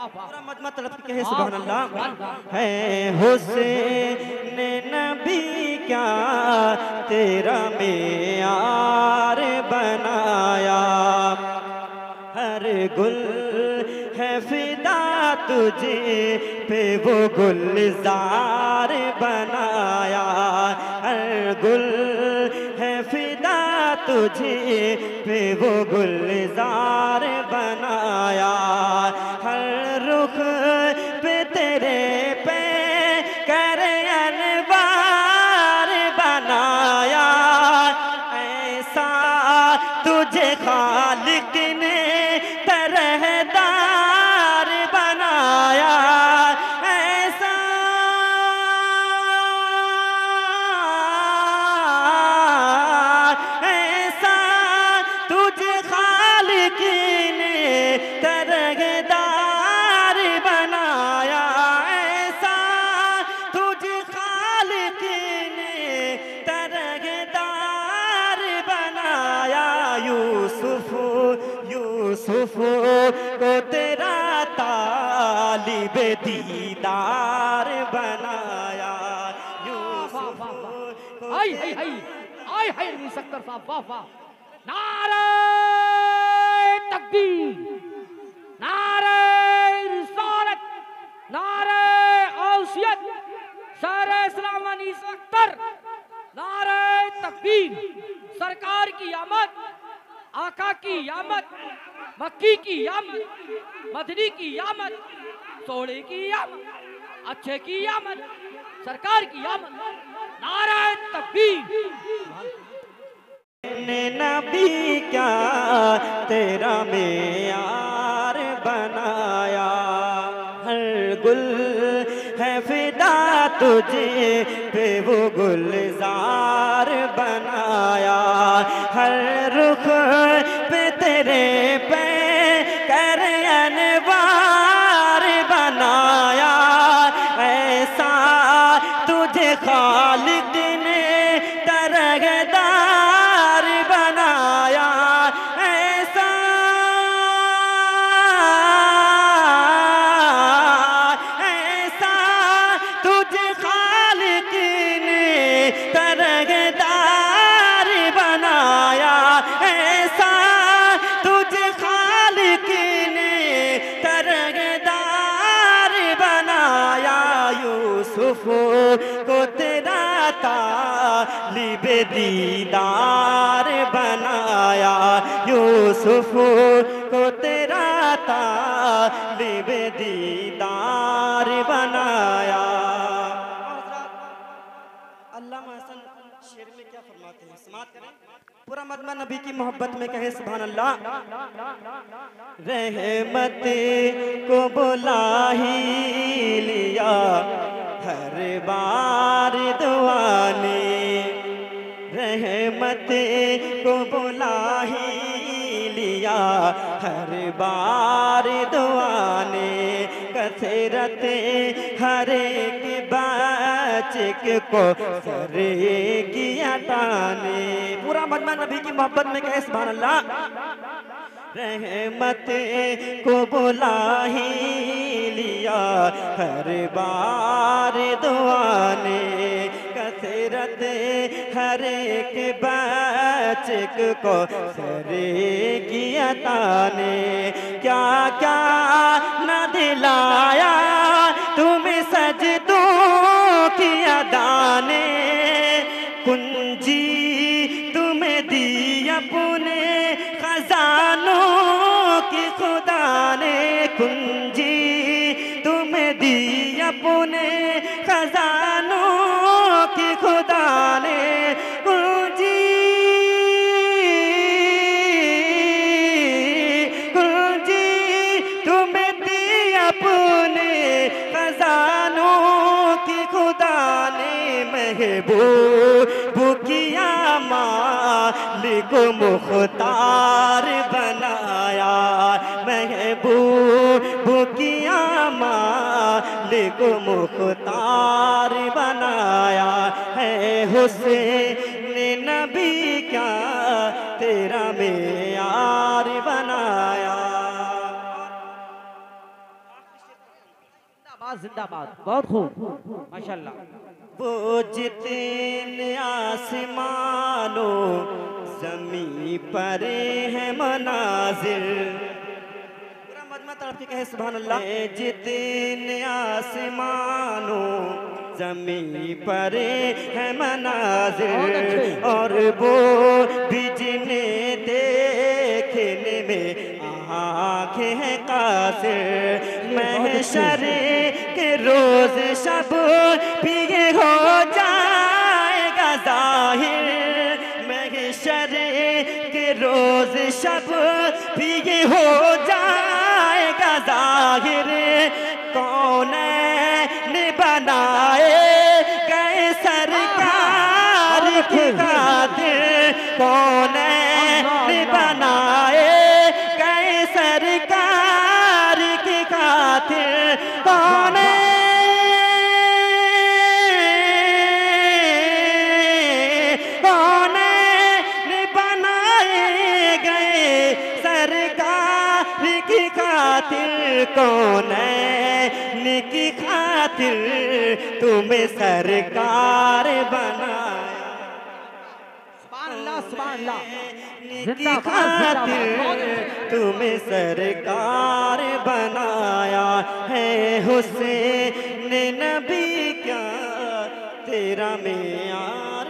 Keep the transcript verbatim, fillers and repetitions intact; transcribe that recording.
पूरा मजमा तड़प के सुभान अल्लाह है। हुसैन नबी क्या तेरा मेयार बनाया, हर गुल है फिदा तुझे पे वो गुलजार बनाया, हर गुल है फिदा तुझे पे वो गुलजार बनाया, हर रुख पे तेरे पे करे अनवार बनाया, ऐसा तुझे खालिक ने तरहदार बनाया, ऐसा ऐसा तुझे खालिक ने तरहदार बनाया, ऐसा तुझे खालिक ने तरहदार बनाया, यूसुफ यूसुफ को तेरा तालिब दीदार बनाया, यूसुफ आई आई आई आई आई मुसक्कर साहब वाह वाह। नारे तकबीर, नारे रिसालत, नारे औसियत, शहर इस्लाम अनीस अख्तर, नारे तकबीर। सरकार की आमद, आका की यामत, मक्की की यामत, मदनी की यामत, सोड़े की यामत, अच्छे की यामत, सरकार की यामत, नारा तकबीर। नबी क्या तेरा मेयार बनाया, हर गुल है फिदा तुझे पे वो गुलजार बनाया, हर रुख पे तेरे पे करे अनवार बनाया, ऐसा तुझे खालिक ने तरहदार बनाया, ऐसा ऐसा तुझे खालिक ने तरहदार बनाया, ऐसा तुझे खालिक ने तरहदार बनाया, यूसुफ को तेरा तालिब दीदार बनाया, यूसुफ को तेरा तालिब दीदार बनाया। अल्लामा हसन शेर में क्या फरमाते हैं, समात करें। पूरा मजमा नबी की मोहब्बत में कहे सुभान अल्लाह। रहमत को बुला ही लिया हर बार दुआ ने, रहमत को बुला ही लिया हर बार दुआ ने, कसरत हर एक बच्चे को सर किया ताने। पूरा मजमा नबी की मोहब्बत में कहे सुभान अल्लाह। रहमत को बुला ही लिया हर बार दुआ ने, कसरत हर एक बच्चे को सर किया ताने, क्या क्या न दिलाया तुम्हें सजदों की अदाने, कुंजी तुम्हें दी अपने खजानों की खुदा ने, कुंजी तुम्हें दी अपने खजानों की खुदा ने, बुकिया मालिक मुख्तार बनाया, महबूब बुकिया मालिक मुख्तार बनाया, है हुसैन नबी क्या तेरा मेयार बनाया। जिंदाबाद जिंदाबाद, बहुत खूब माशाल्लाह। वो जितने आसमानो जमी पर है मनाजिर, तड़प के कहे सुभान अल्लाह। जितने आसमानो जमी पर है मनाजिर, और वो भी जिन्हें देखने में आँखें हैं कासिर। महशर के रोज शब भी ये हो जाएगा जाहिर, महशर के रोज शब भी ये हो जाएगा जाहिर। कौन ने बनाए गए सरकार की खातिर, कौन ने बनाए गए सरकार की खातिर। कौन कौन निकी खातिर तुम्हें सरकार बनाया, निकी खातिर तुम्हें सरकार बनाया है। हुसैन नबी क्या तेरा मेयार